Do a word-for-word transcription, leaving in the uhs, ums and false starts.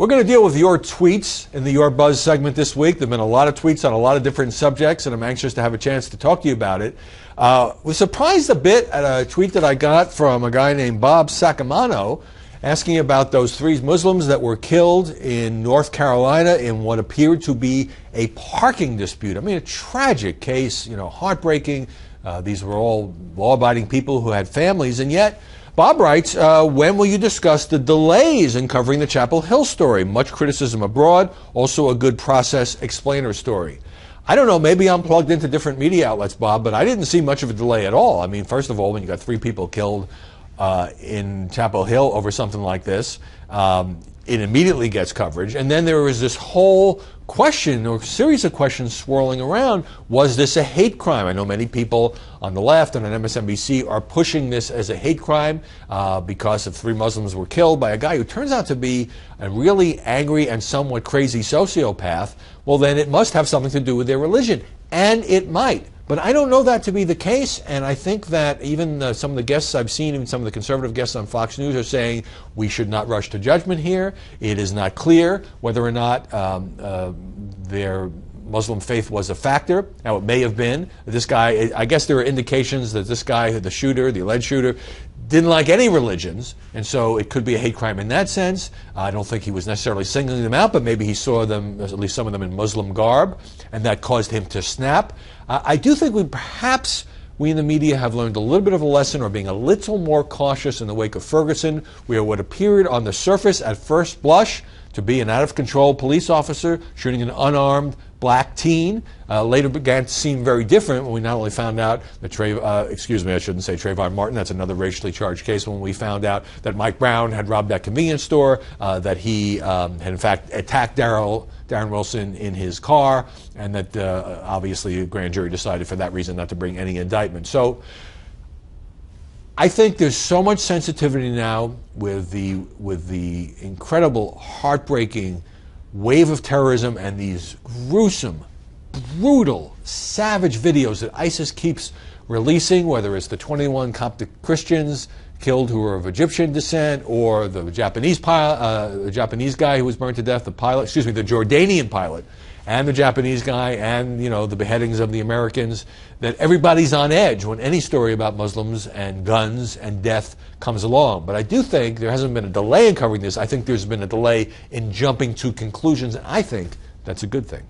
We're going to deal with your tweets in the Your Buzz segment this week. There have been a lot of tweets on a lot of different subjects, and I'm anxious to have a chance to talk to you about it. Uh, was surprised a bit at a tweet that I got from a guy named Bob Sacamano asking about those three Muslims that were killed in North Carolina in what appeared to be a parking dispute. I mean, a tragic case, you know, heartbreaking. Uh, these were all law-abiding people who had families, and yet Bob writes, uh, when will you discuss the delays in covering the Chapel Hill story? Much criticism abroad, also a good process explainer story. I don't know, maybe I'm plugged into different media outlets, Bob, but I didn't see much of a delay at all. I mean, first of all, when you got three people killed uh, in Chapel Hill over something like this, um, it immediately gets coverage. And then there was this whole question or series of questions swirling around, was this a hate crime? I know many people on the left and on M S N B C are pushing this as a hate crime uh, because if three Muslims were killed by a guy who turns out to be a really angry and somewhat crazy sociopath, well then it must have something to do with their religion. And it might. But I don't know that to be the case, and I think that even uh, some of the guests I've seen, even some of the conservative guests on Fox News are saying we should not rush to judgment here. It is not clear whether or not um, uh, their Muslim faith was a factor. Now, it may have been. This guy, I guess there are indications that this guy, the shooter, the alleged shooter, didn't like any religions, and so it could be a hate crime in that sense. I don't think he was necessarily singling them out, but maybe he saw them, at least some of them, in Muslim garb, and that caused him to snap. Uh, I do think we perhaps, we in the media have learned a little bit of a lesson or being a little more cautious in the wake of Ferguson, where what appeared on the surface at first blush to be an out-of-control police officer shooting an unarmed black teen uh, later began to seem very different when we not only found out that Trayvon, uh, excuse me, I shouldn't say Trayvon Martin, that's another racially charged case, when we found out that Mike Brown had robbed that convenience store, uh, that he um, had in fact attacked Darryl, Darren Wilson in his car, and that uh, obviously a grand jury decided for that reason not to bring any indictment. So I think there's so much sensitivity now with the, with the incredible, heartbreaking wave of terrorism and these gruesome, brutal, savage videos that ISIS keeps releasing, whether it's the twenty-one Coptic Christians killed who were of Egyptian descent, or the Japanese pilot, uh, the Japanese guy who was burned to death, the pilot, excuse me, the Jordanian pilot, and the Japanese guy, and, you know, the beheadings of the Americans, that everybody's on edge when any story about Muslims and guns and death comes along. But I do think there hasn't been a delay in covering this. I think there's been a delay in jumping to conclusions, and I think that's a good thing.